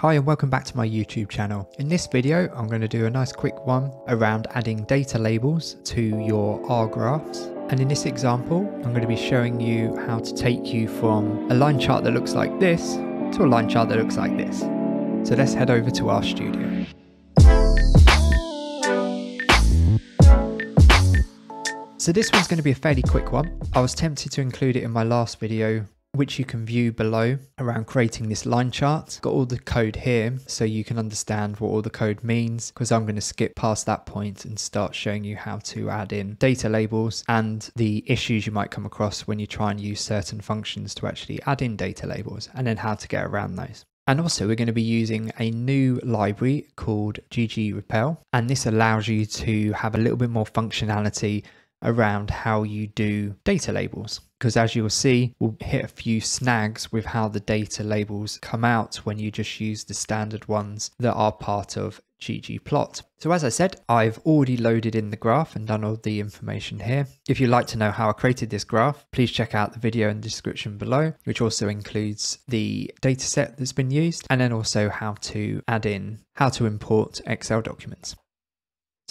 Hi and welcome back to my YouTube channel. In this video, I'm going to do a nice quick one around adding data labels to your R graphs. And in this example, I'm going to be showing you how to take you from a line chart that looks like this to a line chart that looks like this. So let's head over to R Studio. So this one's going to be a fairly quick one. I was tempted to include it in my last video, which you can view below around creating this line chart. Got all the code here so you can understand what all the code means, because I'm going to skip past that point and start showing you how to add in data labels and the issues you might come across when you try and use certain functions to actually add in data labels and then how to get around those. And also we're going to be using a new library called ggplot, and this allows you to have a little bit more functionality around how you do data labels, because as you'll see, we'll hit a few snags with how the data labels come out when you just use the standard ones that are part of ggplot. So as I said, I've already loaded in the graph and done all the information here. If you'd like to know how I created this graph, please check out the video in the description below, which also includes the dataset that's been used, and then also how to import Excel documents.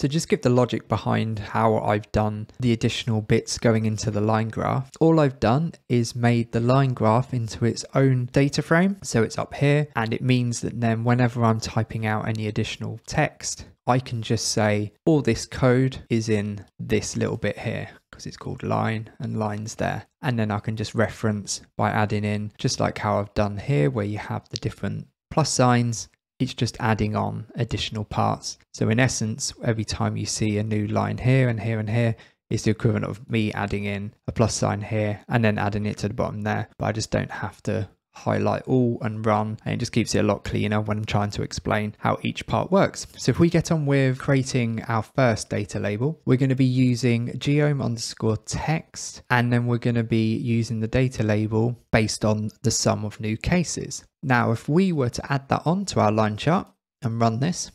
So just give the logic behind how I've done the additional bits going into the line graph. All I've done is made the line graph into its own data frame. So it's up here, and it means that then whenever I'm typing out any additional text, I can just say all this code is in this little bit here, because it's called line and lines there. And then I can just reference by adding in, just like how I've done here where you have the different plus signs. It's just adding on additional parts. So in essence, every time you see a new line here and here and here, it's the equivalent of me adding in a plus sign here and then adding it to the bottom there. But I just don't have to highlight all and run, and it just keeps it a lot cleaner when I'm trying to explain how each part works. So if we get on with creating our first data label, we're going to be using geom_text, and then we're going to be using the data label based on the sum of new cases. Now, if we were to add that onto our line chart and run this,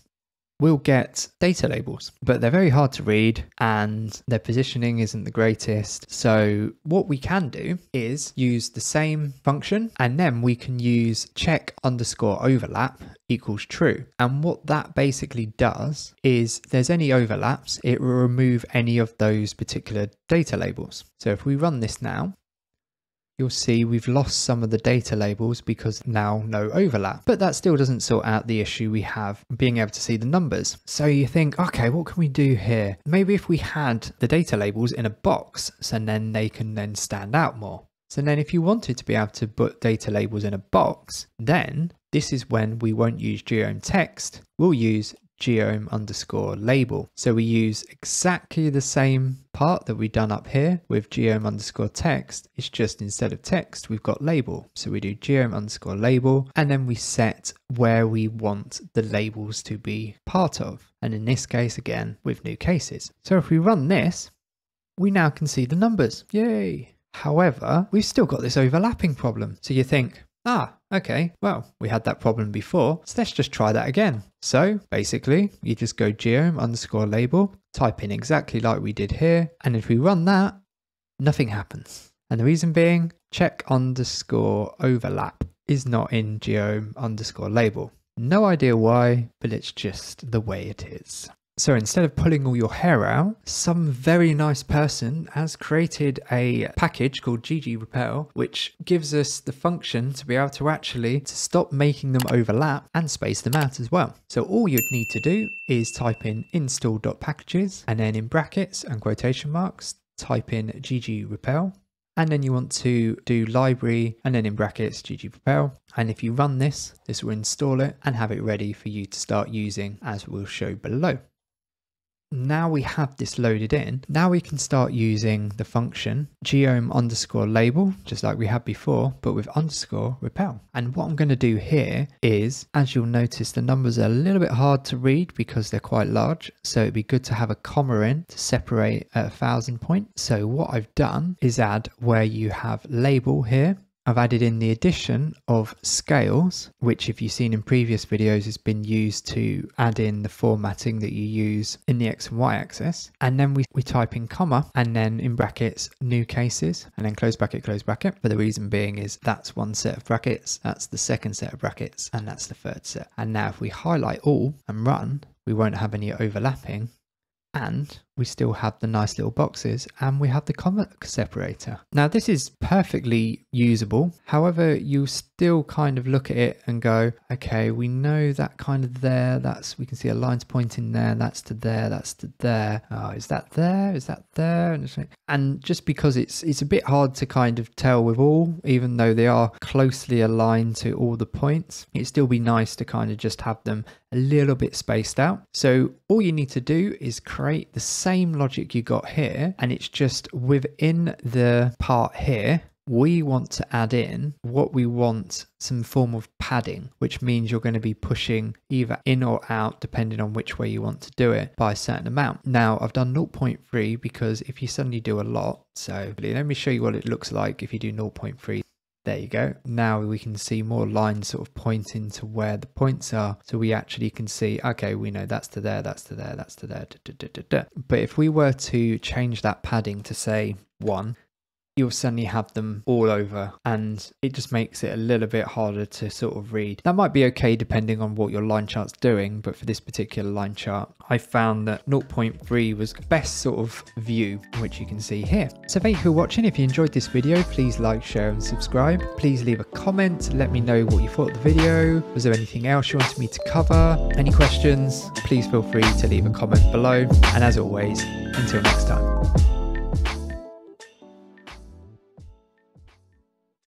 we'll get data labels, but they're very hard to read and their positioning isn't the greatest. So what we can do is use the same function, and then we can use check_overlap equals true. And what that basically does is if there's any overlaps, it will remove any of those particular data labels. So if we run this now, you'll see we've lost some of the data labels because now no overlap, but that still doesn't sort out the issue we have being able to see the numbers. So you think, okay, what can we do here? Maybe if we had the data labels in a box, so then they can then stand out more. So then if you wanted to be able to put data labels in a box, then this is when we won't use geom_text, we'll use geom_label. So we use exactly the same part that we've done up here with geom_text. It's just instead of text, we've got label. So we do geom_label, and then we set where we want the labels to be part of. And in this case, again, with new cases. So if we run this, we now can see the numbers. Yay. However, we've still got this overlapping problem. So you think, okay, well, we had that problem before, so let's just try that again. So basically, you just go geom_label, type in exactly like we did here, and if we run that, nothing happens. And the reason being, check_overlap is not in geom_label. No idea why, but it's just the way it is. So instead of pulling all your hair out, some very nice person has created a package called ggplot, which gives us the function to be able to actually stop making them overlap and space them out as well. So all you'd need to do is type in install.packages, and then in brackets and quotation marks, type in ggplot. And then you want to do library, and then in brackets ggplot. And if you run this, this will install it and have it ready for you to start using, as we'll show below. Now we have this loaded in, now we can start using the function geom_label, just like we had before, but with _repel. And what I'm going to do here is, as you'll notice, the numbers are a little bit hard to read because they're quite large. So it'd be good to have a comma in to separate at 1000 points. So what I've done is add where you have label here, I've added in the addition of scales, which if you've seen in previous videos has been used to add in the formatting that you use in the X and Y axis. And then we type in comma and then in brackets new cases and then close bracket. But the reason being is that's one set of brackets, that's the second set of brackets, and that's the third set. And now if we highlight all and run, we won't have any overlapping. And we still have the nice little boxes and we have the comma separator. Now this is perfectly usable. However, you still kind of look at it and go, okay, we know that kind of there, that's, we can see a line's pointing there, that's to there, that's to there. Oh, is that there? Is that there? And just because it's a bit hard to kind of tell with all, even though they are closely aligned to all the points, it'd still be nice to kind of just have them a little bit spaced out. So all you need to do is create the same logic you got here, and it's just within the part here we want to add in what we want, some form of padding, which means you're going to be pushing either in or out depending on which way you want to do it by a certain amount. Now I've done 0.3 because if you suddenly do a lot, so let me show you what it looks like if you do 0.3. There you go. Now we can see more lines sort of pointing to where the points are. So we actually can see, okay, we know that's to there, that's to there, that's to there. But if we were to change that padding to say 1, you'll suddenly have them all over and it just makes it a little bit harder to sort of read. That might be okay depending on what your line chart's doing, but for this particular line chart, I found that 0.3 was the best sort of view, which you can see here. So thank you for watching. If you enjoyed this video, please like, share and subscribe. Please leave a comment, let me know what you thought of the video. Was there anything else you wanted me to cover? Any questions? Please feel free to leave a comment below. And as always, until next time.